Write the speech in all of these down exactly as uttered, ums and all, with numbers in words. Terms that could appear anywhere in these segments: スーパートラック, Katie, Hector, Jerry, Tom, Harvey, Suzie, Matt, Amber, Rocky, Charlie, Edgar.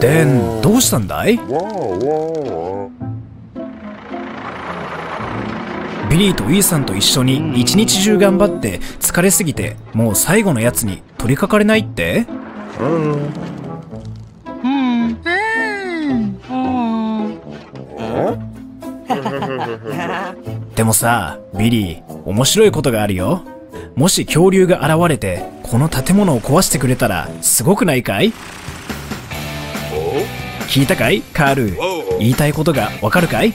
でん、どうしたんだい？ビリーとウィーさんと一緒に一日中頑張って疲れすぎて、もう最後のやつに取りかかれないって？でもさ、ビリー、面白いことがあるよ。もし恐竜が現れてこの建物を壊してくれたらすごくないかい？聞いたかい？カール、言いたいことがわかるかい？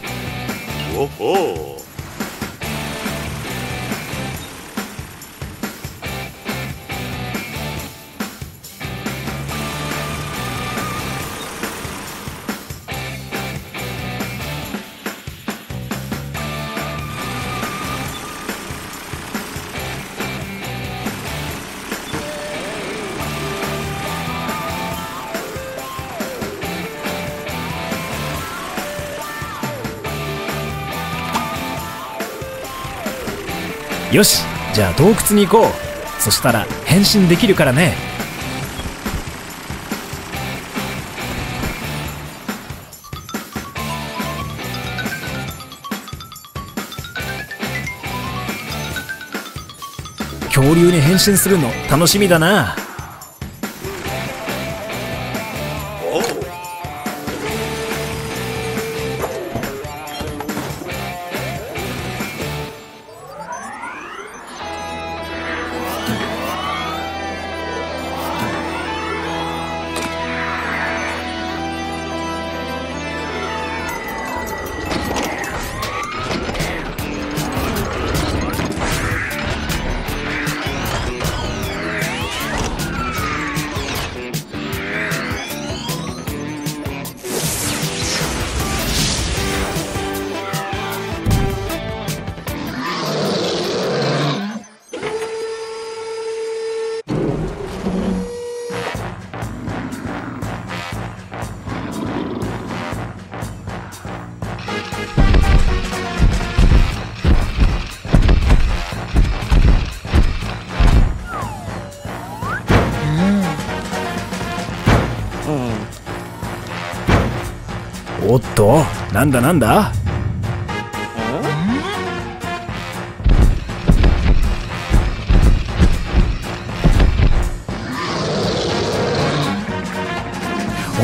よし、じゃあ洞窟に行こう。そしたら変身できるからね。恐竜に変身するの楽しみだな。おっと、なんだなんだ？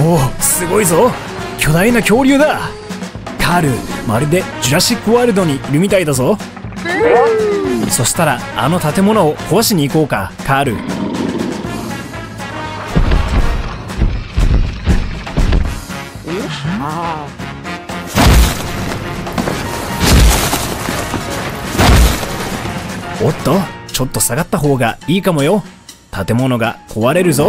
おお、すごいぞ、巨大な恐竜だ。カール、まるでジュラシックワールドにいるみたいだぞ。そしたらあの建物を壊しに行こうか、カール。おっと、ちょっと下がった方がいいかもよ。建物が壊れるぞ。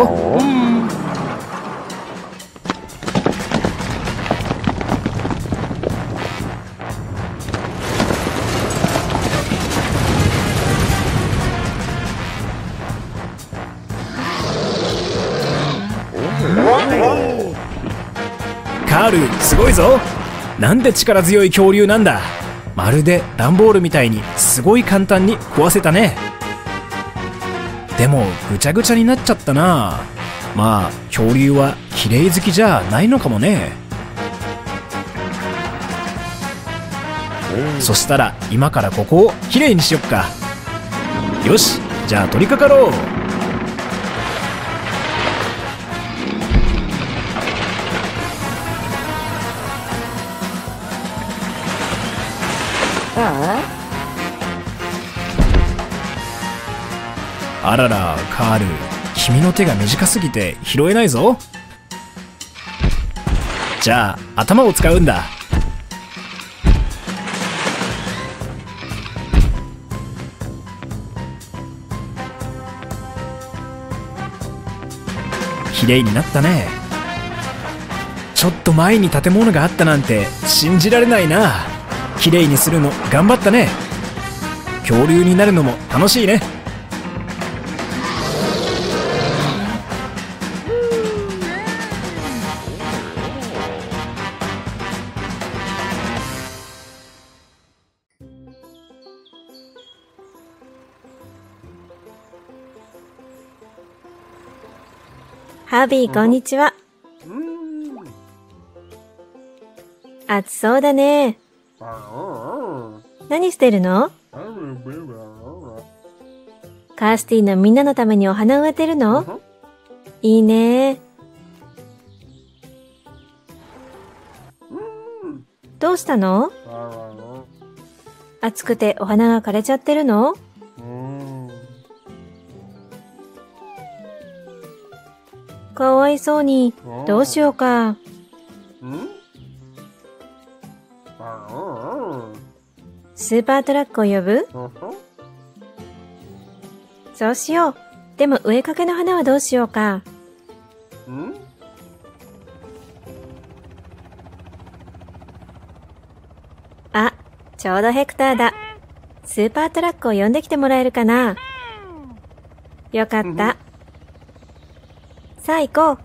カール、すごいぞ。なんで力強い恐竜なんだ。まるで段ボールみたいにすごい簡単に壊せたね。でもぐちゃぐちゃになっちゃったな。まあ恐竜はきれい好きじゃないのかもね。そしたら今からここをきれいにしよっか。よし、じゃあ取り掛かろう。あらら、カール、君の手が短すぎて拾えないぞ。じゃあ頭を使うんだ。きれいになったね。ちょっと前に建物があったなんて信じられないな。きれいにするの頑張ったね。恐竜になるのも楽しいね。ハービー、こんにちは。暑そうだね。何してるの？カースティのみんなのためにお花植えてるの？いいね。どうしたの？暑くてお花が枯れちゃってるの？かわいそうに、どうしようか。スーパートラックを呼ぶ？そうしよう。でも植えかけの花はどうしようか。あ、ちょうどヘクターだ。スーパートラックを呼んできてもらえるかな。よかった。さあ行こう。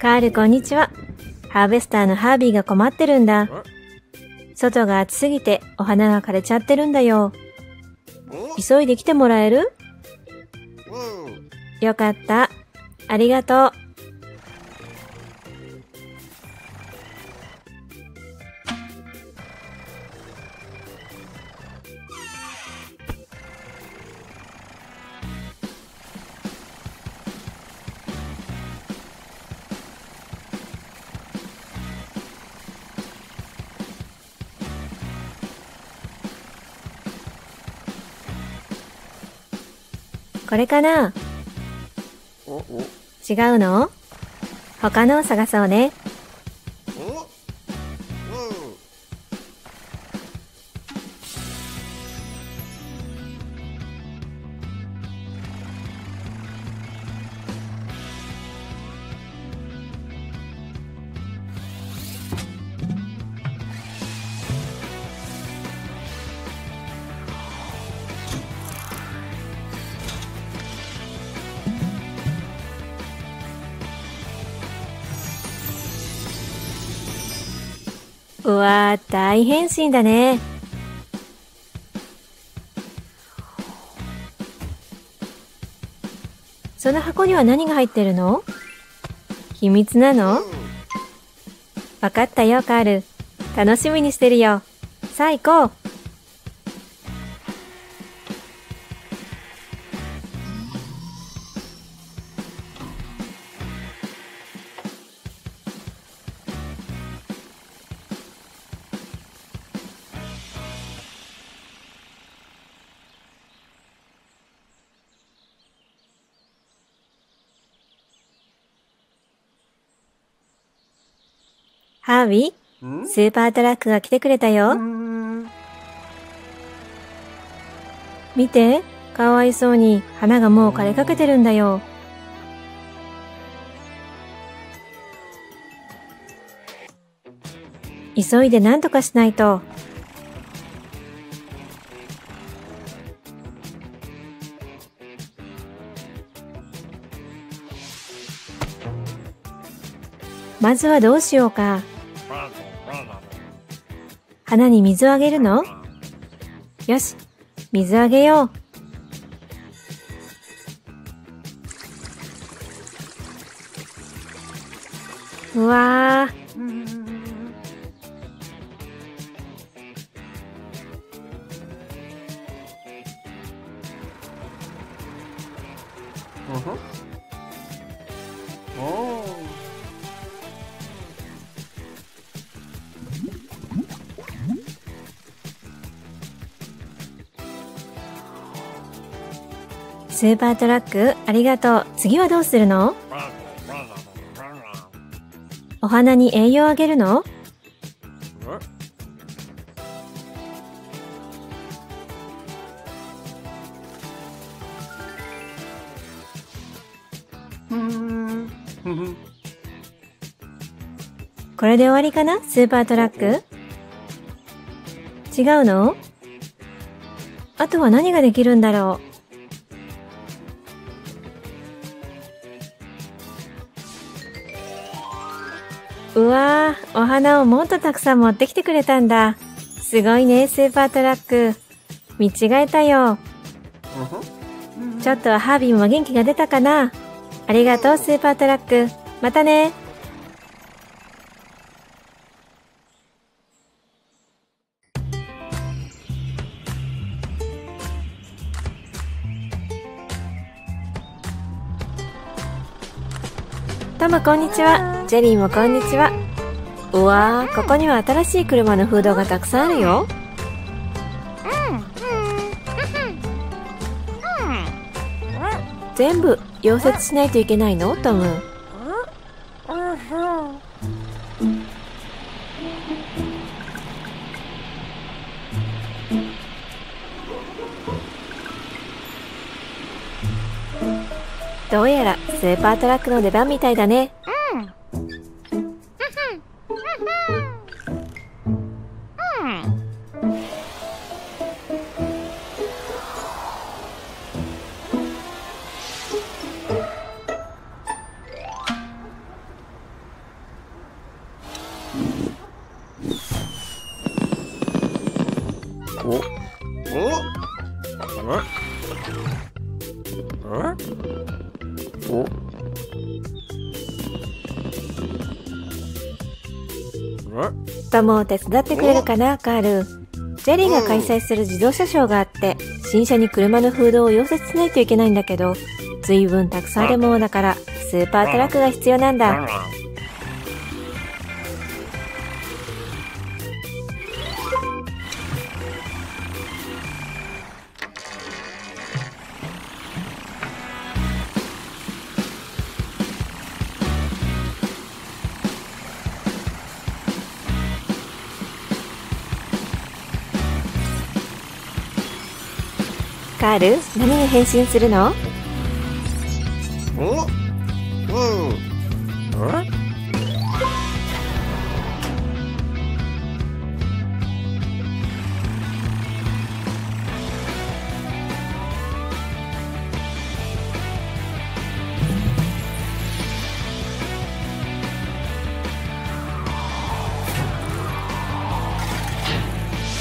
カール、こんにちは。ハーベスターのハービーが困ってるんだ。外が暑すぎてお花が枯れちゃってるんだよ。急いで来てもらえる？よかった。ありがとう。これかな？違うの？他のを探そうね。うわー、大変身だね。その箱には何が入ってるの？秘密なの？わかったよ、カール。楽しみにしてるよ。さあ行こう。ハービー、スーパートラックが来てくれたよ。見て、かわいそうに花がもう枯れかけてるんだよ。急いで何とかしないと。まずはどうしようか。花に水をあげるの？よし、水あげよう。うわー。スーパートラック、ありがとう。次はどうするの？お花に栄養あげるの？これで終わりかな？スーパートラック？違うの？あとは何ができるんだろう？うわー、お花をもっとたくさん持ってきてくれたんだ。すごいね、スーパートラック。見違えたよ。ちょっとハービーも元気が出たかな。ありがとう、スーパートラック。またね。どうもこんにちは。ジェリーもこんにちは。うわー、ここには新しい車のフードがたくさんあるよ。全部溶接しないといけないの？トム。どうやらスーパートラックの出番みたいだね。トムを手伝ってくれるかな、カール。ジェリーが開催する自動車ショーがあって、新車に車のフードを溶接しないといけないんだけど、随分たくさんあるものだから、スーパートラックが必要なんだ。カール、何に変身するの？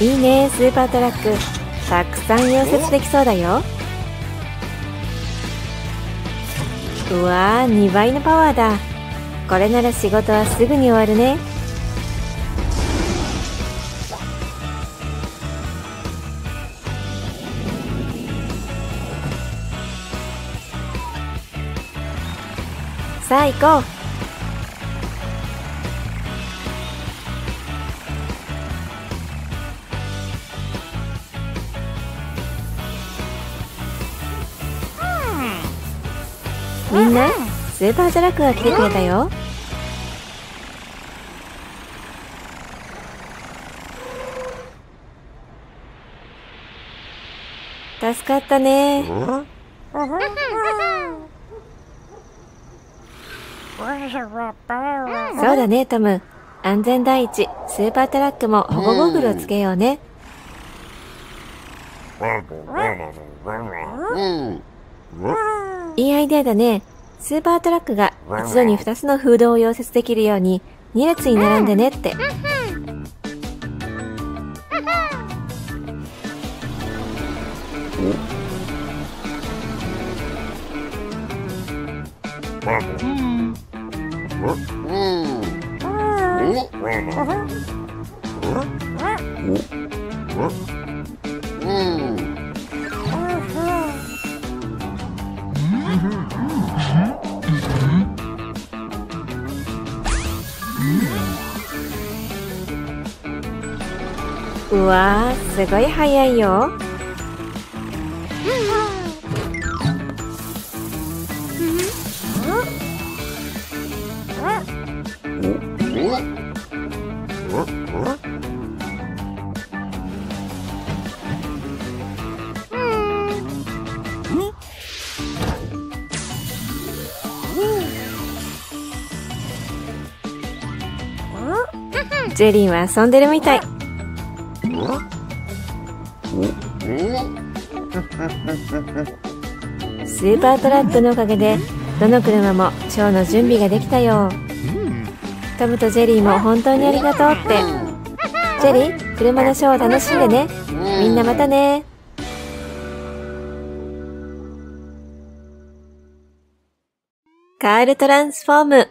いいね、スーパートラック。たくさん溶接できそうだよ。うわー、にばいのパワーだ。これなら仕事はすぐに終わるね。さあ行こう。みんな、スーパートラックが来てくれたよ。助かったね。そうだね、トム。安全第一、スーパートラックも保護ゴーグルをつけようね。いいアイデアだね。スーパートラックが一度にふたつのフードを溶接できるようにに列に並んでねって。うわー、すごい速いよ。ジェリンは遊んでるみたい。スーパートラップのおかげでどの車もショーの準備ができたよ。トムとジェリーも本当にありがとうって。ジェリー、車のショーを楽しんでね。みんなまたね。カールトランスフォーム。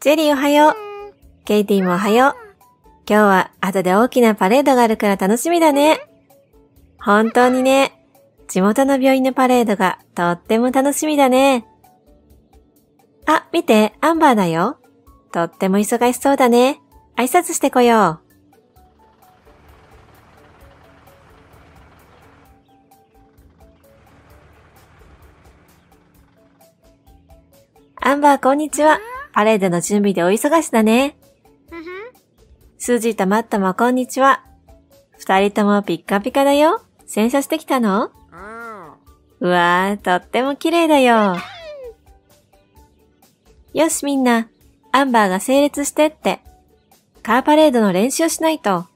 ジェリーおはよう。ケイティもおはよう。今日は後で大きなパレードがあるから楽しみだね。本当にね。地元の病院のパレードがとっても楽しみだね。あ、見て、アンバーだよ。とっても忙しそうだね。挨拶してこよう。アンバー、こんにちは。パレードの準備でお忙しだね。スージーとマットもこんにちは。二人ともピッカピカだよ。洗車してきたの？うわー、とっても綺麗だよ。よしみんな、アンバーが整列してって。カーパレードの練習しないと。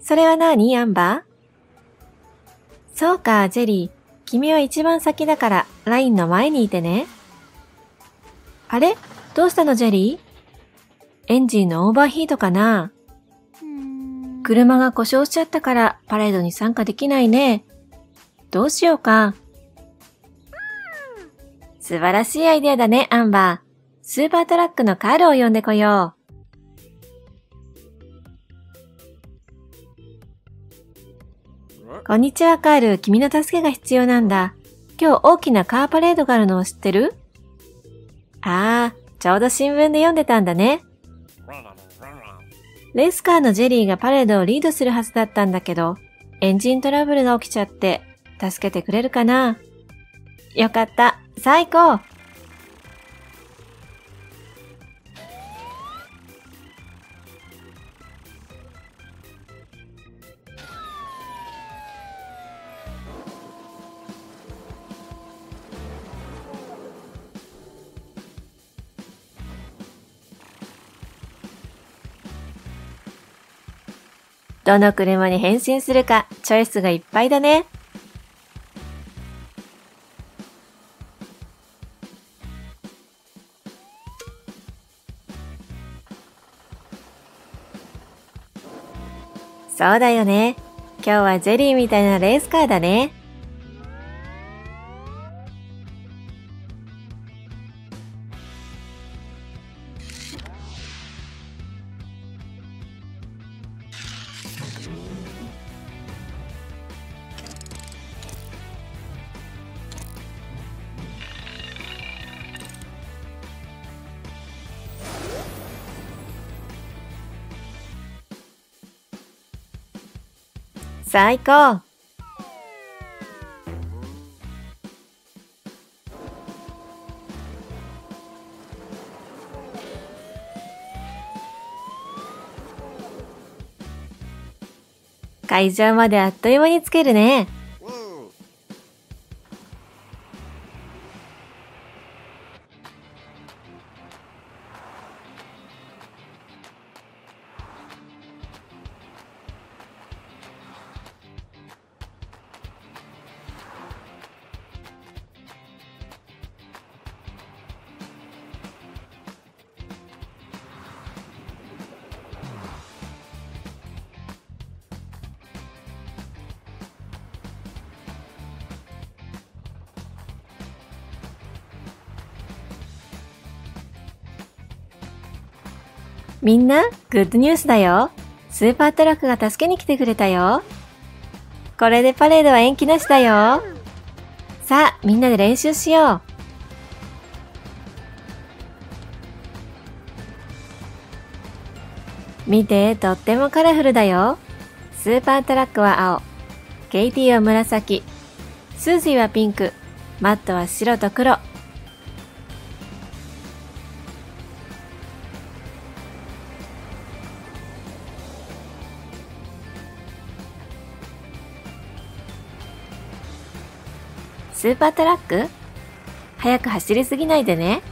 それは何、アンバー？そうか、ジェリー。君は一番先だからラインの前にいてね。あれ？どうしたの、ジェリー？エンジンのオーバーヒートかな？車が故障しちゃったからパレードに参加できないね。どうしようか。素晴らしいアイデアだね、アンバー。スーパートラックのカールを呼んでこよう。こんにちは、カール。君の助けが必要なんだ。今日大きなカーパレードがあるのを知ってる？ああ、ちょうど新聞で読んでたんだね。レースカーのジェリーがパレードをリードするはずだったんだけど、エンジントラブルが起きちゃって、助けてくれるかな？よかった。さあ行こう。どの車に変身するか、チョイスがいっぱいだね。そうだよね。今日はジェリーみたいなレースカーだね。さあ行こう。会場まであっという間に着けるね。みんな、グッドニュースだよ。スーパートラックが助けに来てくれたよ。これでパレードは延期なしだよ。さあ、みんなで練習しよう。見て、とってもカラフルだよ。スーパートラックは青、ケイティは紫、スージーはピンク、マットは白と黒。スーパートラック？早く走りすぎないでね。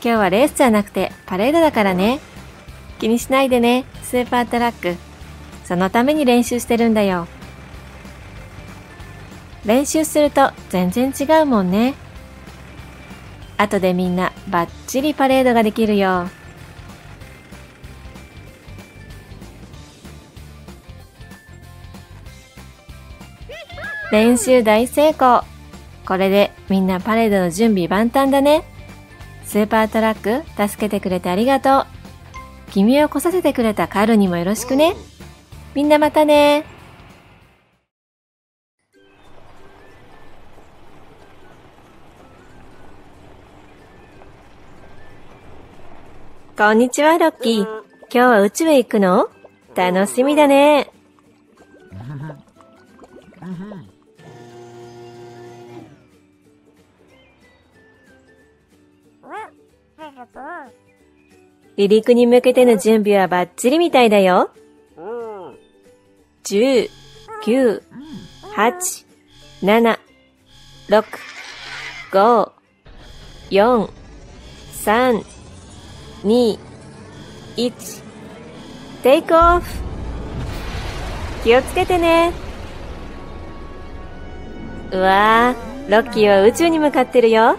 今日はレースじゃなくてパレードだからね。気にしないでね、スーパートラック。そのために練習してるんだよ。練習すると全然違うもんね。後でみんなバッチリパレードができるよ。練習大成功。これでみんなパレードの準備万端だね。スーパートラック、助けてくれてありがとう。君を来させてくれたカルにもよろしくね。みんなまたね。こんにちは、ロッキー。今日は宇宙へ行くの？楽しみだね。離陸に向けての準備はバッチリみたいだよ。じゅう、きゅう、はち、なな、ろく、ご、よん、さん、に、いち、テイクオフ。気をつけてね。うわー、ロッキーは宇宙に向かってるよ。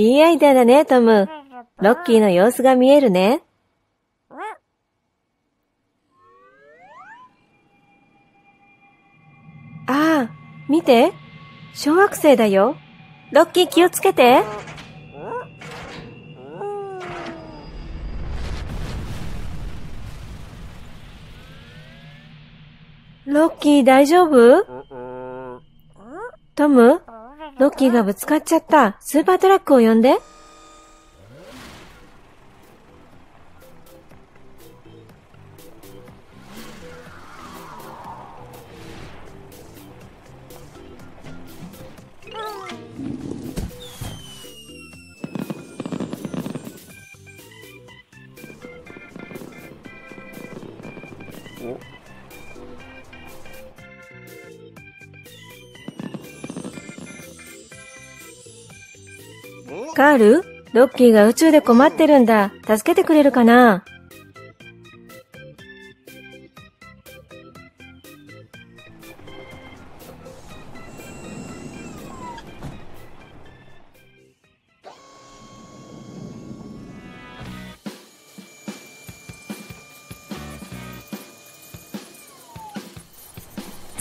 いいアイデアだね、トム。ロッキーの様子が見えるね。ああ、見て。小惑星だよ。ロッキー気をつけて。ロッキー大丈夫？トム？ロッキーがぶつかっちゃった。スーパートラックを呼んで。カール、ロッキーが宇宙で困ってるんだ。助けてくれるかな？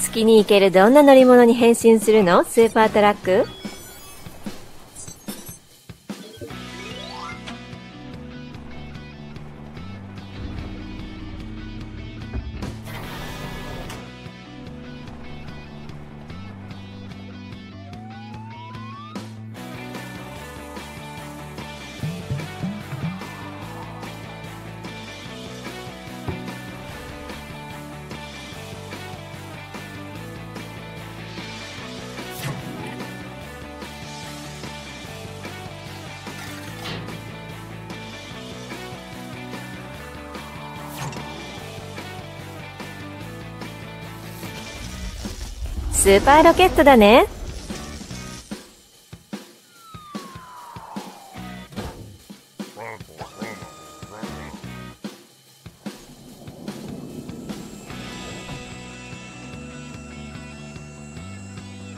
月に行けるどんな乗り物に変身するの？スーパートラック？スーパーロケットだね。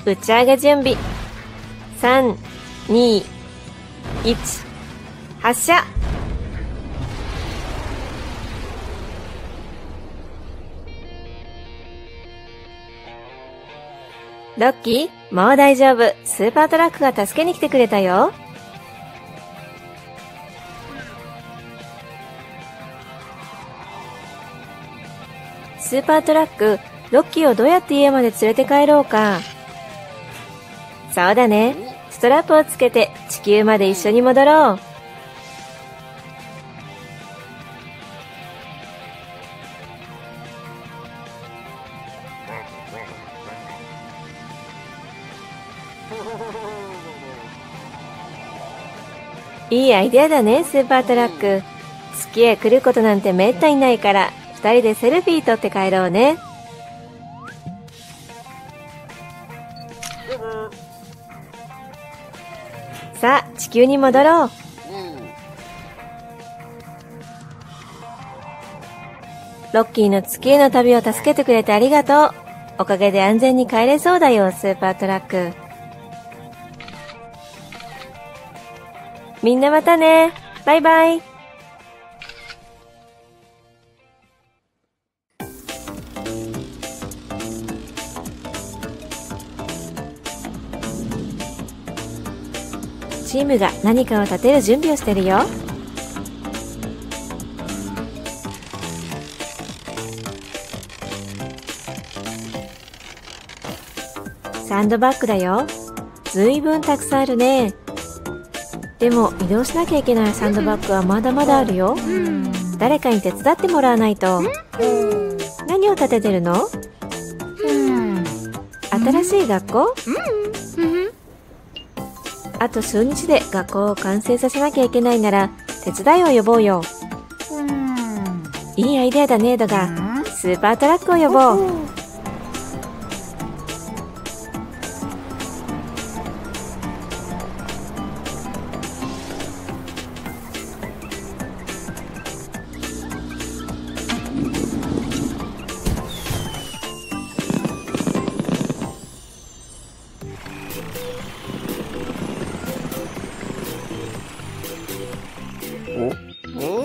打ち上げ準備。さん、に、いち、発射。ロッキー、もう大丈夫。スーパートラックが助けに来てくれたよ。スーパートラック、ロッキーをどうやって家まで連れて帰ろうか。そうだね。ストラップをつけて地球まで一緒に戻ろう。いいアイデアだね、スーパートラック。月へ来ることなんてめったにないから、二人でセルフィー撮って帰ろうね。さあ、地球に戻ろう。ロッキーの月への旅を助けてくれてありがとう。おかげで安全に帰れそうだよ、スーパートラック。みんなまたね。バイバイ。チームが何かを立てる準備をしてるよ。サンドバッグだよ。ずいぶんたくさんあるね。でも移動しなきゃいけないサンドバッグはまだまだあるよ。誰かに手伝ってもらわないと。何を立ててるの？新しい学校？あと数日で学校を完成させなきゃいけないなら手伝いを呼ぼうよ。いいアイデアだね、エドガ。スーパートラックを呼ぼう。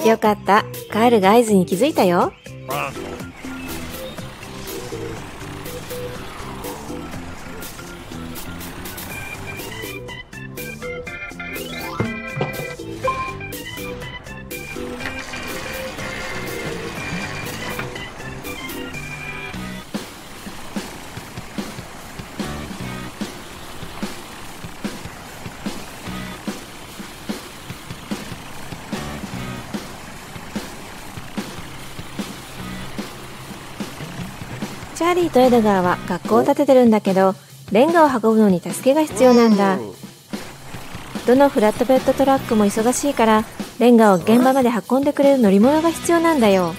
よかった。カールが合図に気づいたよ。チャーリーとエドガーは学校を建ててるんだけど、レンガを運ぶのに助けが必要なんだ。どのフラットベッドトラックも忙しいから、レンガを現場まで運んでくれる乗り物が必要なんだよ。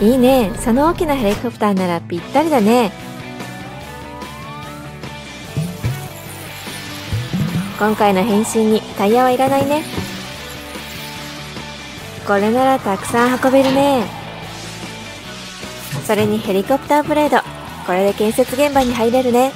いいね、その大きなヘリコプターならぴったりだね。今回の変身にタイヤはいらないね。これならたくさん運べるね。それにヘリコプターブレード、これで建設現場に入れるね。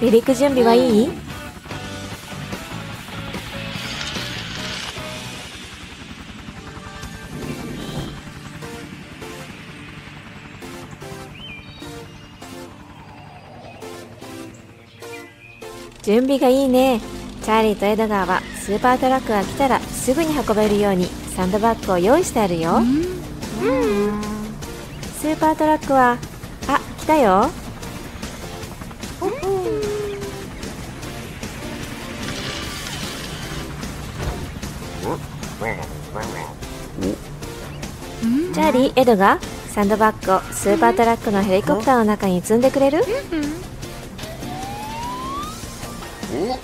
離陸準備はいい？準備がいいね。チャーリーとエドガーはスーパートラックが来たらすぐに運べるようにサンドバッグを用意してあるよ。スーパートラックは、あ、来たよ。チャーリー、エドガー、サンドバッグをスーパートラックのヘリコプターの中に積んでくれる？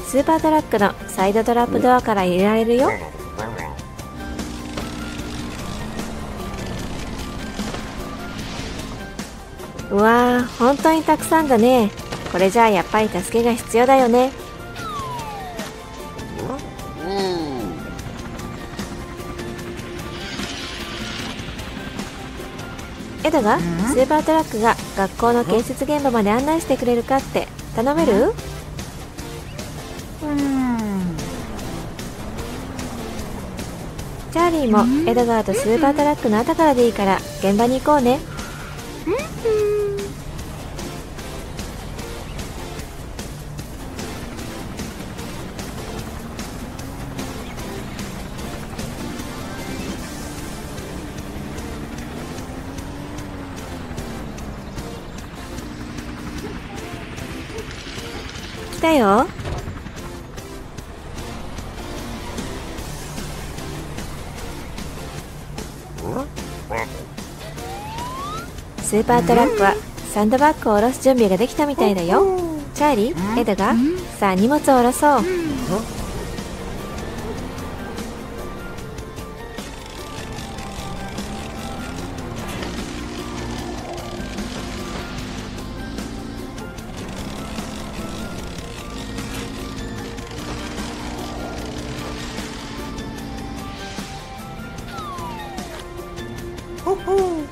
スーパートラックのサイドトラップドアから入れられるよ。うわー、本当にたくさんだね。これじゃあやっぱり助けが必要だよね。エドガ、スーパートラックが学校の建設現場まで案内してくれるかって頼める？チャーリーもエドガーとスーパートラックの後からでいいから現場に行こうね。たよ。スーパートラックはサンドバッグを下ろす準備ができたみたいだよ。チャーリー、エドガー、さあ荷物を下ろそう。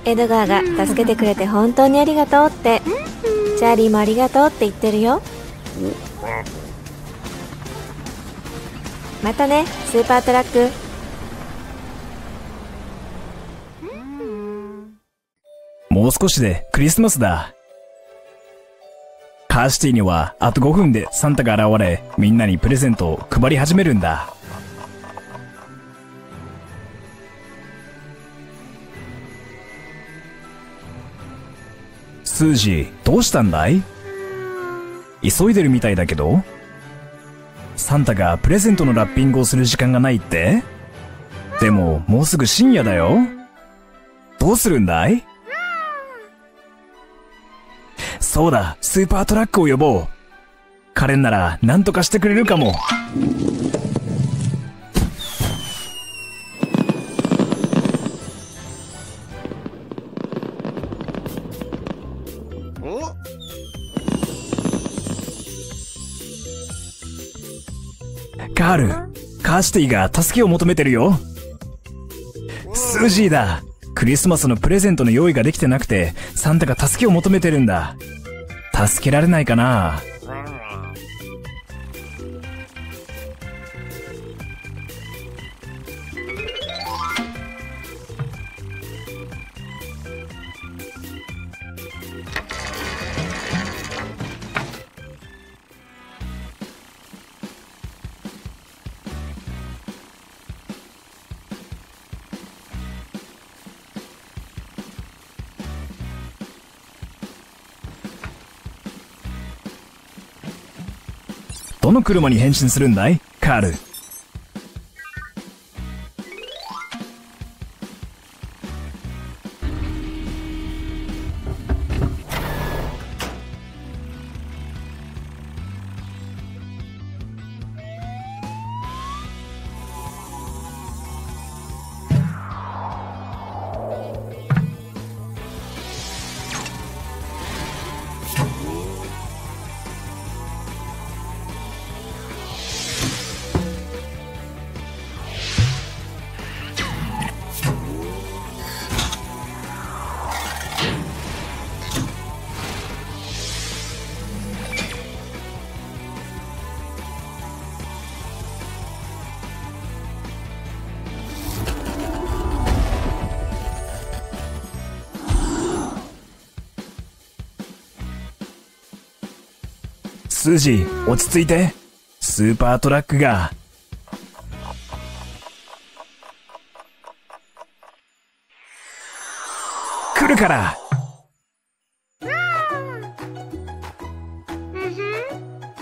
エドガーが助けてくれて本当にありがとうって、チャーリーもありがとうって言ってるよ。またね、スーパートラック。もう少しでクリスマスだ。カーシティにはあとごふんでサンタが現れ、みんなにプレゼントを配り始めるんだ。スージー、どうしたんだい？急いでるみたいだけど？サンタがプレゼントのラッピングをする時間がないって？でも、もうすぐ深夜だよ。どうするんだい？そうだ、スーパートラックを呼ぼう。カレンなら何とかしてくれるかも。カール、カーシティが助けを求めてるよ。スージーだ。クリスマスのプレゼントの用意ができてなくて、サンタが助けを求めてるんだ。助けられないかな。どの車に変身するんだい、カール？スージー、落ち着いて。スーパートラックが。来るから。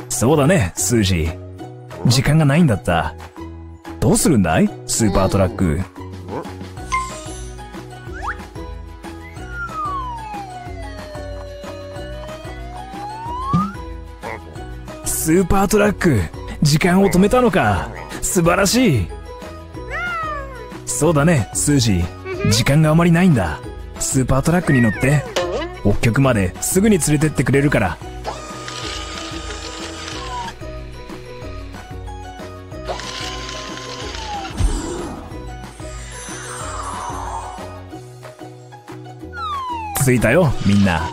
そうだね、スージー。時間がないんだった。どうするんだい？スーパートラック。スーパートラック、時間を止めたのか。素晴らしい。そうだね、スージー。時間があまりないんだ。スーパートラックに乗って北極まですぐに連れてってくれるから。着いたよ、みんな。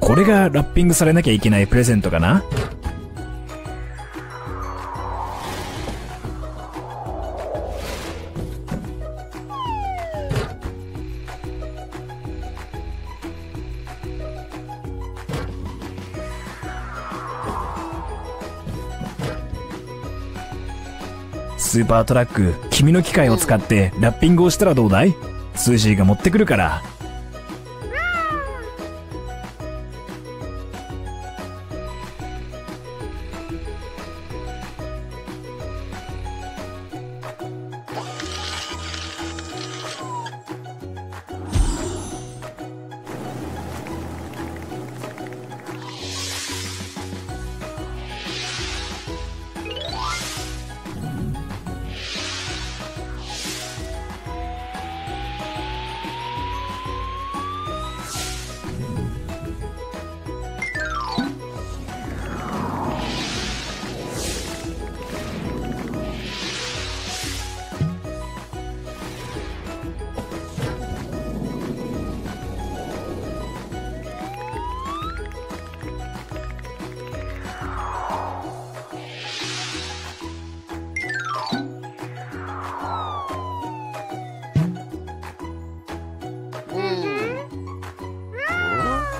これがラッピングされなきゃいけないプレゼントかな？スーパートラック君の機械を使ってラッピングをしたらどうだい？スージーが持ってくるから。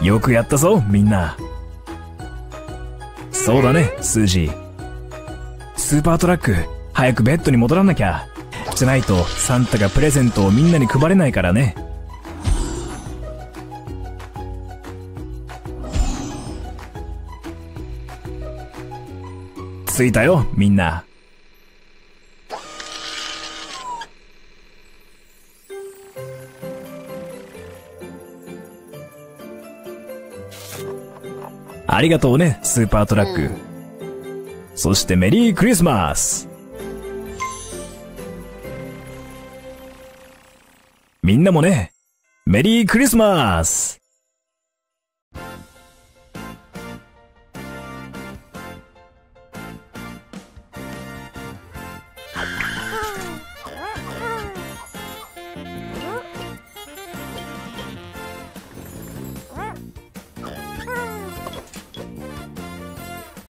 よくやったぞみんな。そうだねスージー。スーパートラック早くベッドに戻らなきゃ。じゃないとサンタがプレゼントをみんなに配れないからね。着いたよみんな。ありがとうねスーパートラック、うん、そしてメリークリスマス。みんなもねメリークリスマス。